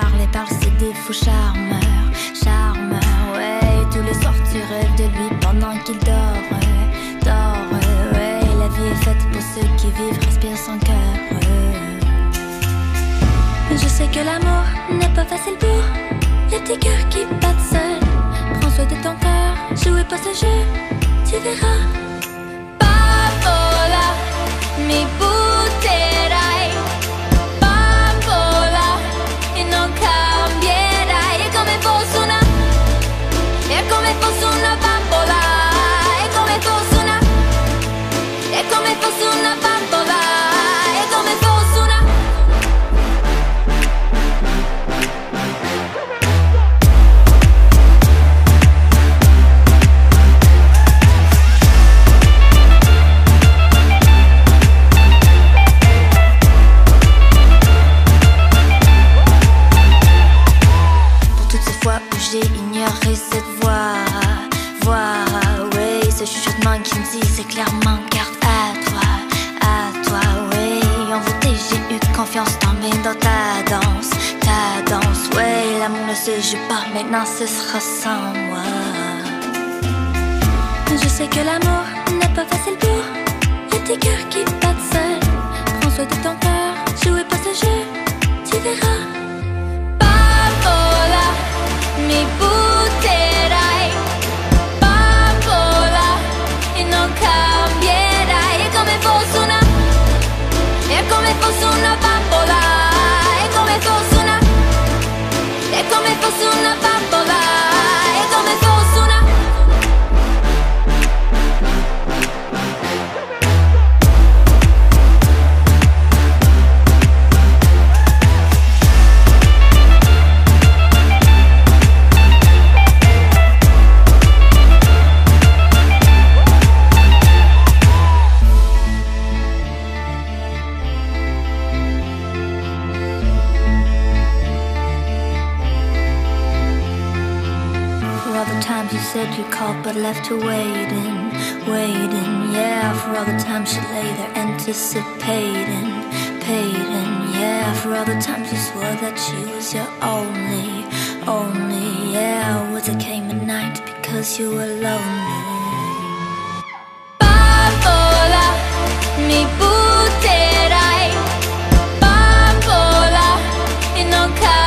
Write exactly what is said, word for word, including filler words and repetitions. parle et parle, c'est des fous charmeurs, charmeurs, ouais. Tous les soirs tu rêves de lui pendant qu'il dort, euh, dort, euh, ouais. La vie est faite pour ceux qui vivent, respirent sans cœur, euh. Je sais que l'amour n'est pas facile pour les petits cœurs qui battent seuls. Prends soin de ton cœur, jouez pas ce jeu, tu verras. Papola, mi buterai. Papola, e non cambierai. È come fosse una, è come fosse una bambola. È come fosse una, è come fosse una bambola. È come fosse una. Ignorer cette voix, voix, oui. Ce chuchotement qui me dit c'est clairement garde à toi, à toi, oui. Envoûté, j'ai eu confiance, t'en mets dans ta danse, ta danse, oui. L'amour ne se joue pas, maintenant ce sera sans moi. Je sais que l'amour n'est pas facile pour les petits cœurs qui battent seuls. Prends soin de ton cœur, jouez pas ce jeu, tu verras. Mi butterai, bambola, e non cambierai. È come fosse una, è come fosse una bambola. È come fosse una, è come fosse una bambola. È come fosse una. You said you called but left her waiting, waiting, yeah. For all the times she lay there anticipating, pating, yeah. For all the times you swore that she was your only, only, yeah. Was it came at night because you were lonely. Bambola, mi butterai. Bambola, e non cambierai.